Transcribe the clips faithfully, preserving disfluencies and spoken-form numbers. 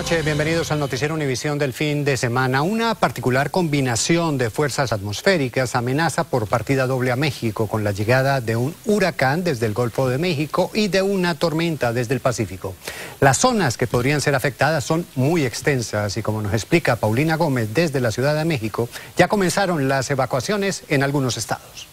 Buenas noches, bienvenidos al Noticiero Univisión del fin de semana. Una particular combinación de fuerzas atmosféricas amenaza por partida doble a México con la llegada de un huracán desde el Golfo de México y de una tormenta desde el Pacífico. Las zonas que podrían ser afectadas son muy extensas y, como nos explica Paulina Gómez desde la Ciudad de México, ya comenzaron las evacuaciones en algunos estados.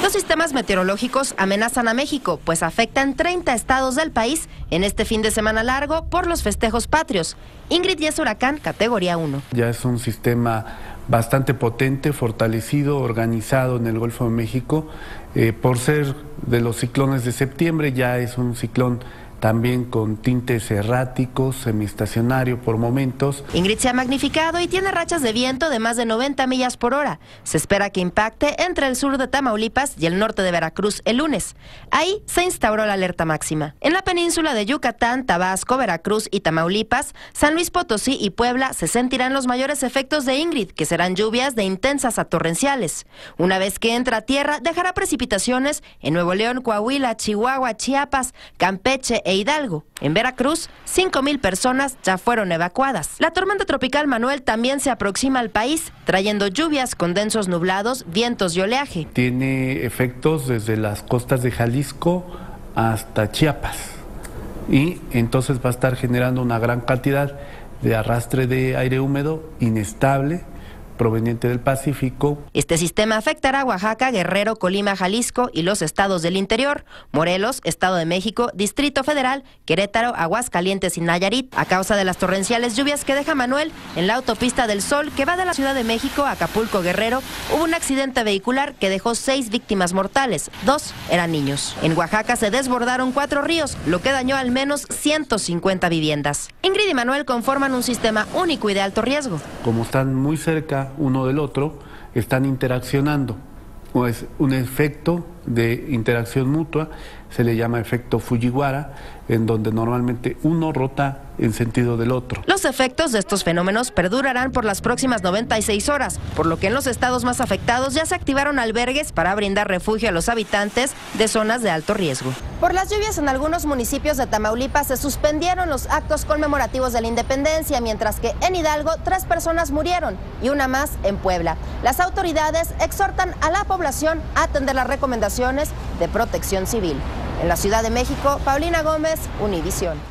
Los sistemas meteorológicos amenazan a México, pues afectan treinta estados del país en este fin de semana largo por los festejos patrios. Ingrid ya es huracán categoría uno. Ya es un sistema bastante potente, fortalecido, organizado en el Golfo de México. Eh, por ser de los ciclones de septiembre, ya es un ciclón también con tintes erráticos, semiestacionario por momentos. Ingrid se ha magnificado y tiene rachas de viento de más de noventa millas por hora. Se espera que impacte entre el sur de Tamaulipas y el norte de Veracruz el lunes. Ahí se instauró la alerta máxima. En la península de Yucatán, Tabasco, Veracruz y Tamaulipas, San Luis Potosí y Puebla se sentirán los mayores efectos de Ingrid, que serán lluvias de intensas a torrenciales. Una vez que entra a tierra, dejará precipitaciones en Nuevo León, Coahuila, Chihuahua, Chiapas, Campeche e Hidalgo. En Veracruz, cinco mil personas ya fueron evacuadas. La tormenta tropical Manuel también se aproxima al país, trayendo lluvias con densos nublados, vientos y oleaje. Tiene efectos desde las costas de Jalisco hasta Chiapas, y entonces va a estar generando una gran cantidad de arrastre de aire húmedo inestable proveniente del Pacífico. Este sistema afectará a Oaxaca, Guerrero, Colima, Jalisco y los estados del interior, Morelos, Estado de México, Distrito Federal, Querétaro, Aguascalientes y Nayarit, a causa de las torrenciales lluvias que deja Manuel. En la autopista del Sol, que va de la Ciudad de México a Acapulco, Guerrero, hubo un accidente vehicular que dejó seis víctimas mortales, dos eran niños. En Oaxaca se desbordaron cuatro ríos, lo que dañó al menos ciento cincuenta viviendas. Ingrid y Manuel conforman un sistema único y de alto riesgo. Como están muy cerca uno del otro, están interaccionando. Es un efecto de interacción mutua, se le llama efecto Fujiwara, en donde normalmente uno rota en sentido del otro. Los efectos de estos fenómenos perdurarán por las próximas noventa y seis horas, por lo que en los estados más afectados ya se activaron albergues para brindar refugio a los habitantes de zonas de alto riesgo. Por las lluvias en algunos municipios de Tamaulipas se suspendieron los actos conmemorativos de la independencia, mientras que en Hidalgo tres personas murieron y una más en Puebla. Las autoridades exhortan a la población a atender las recomendaciones de protección civil. En la Ciudad de México, Paulina Gómez, Univisión.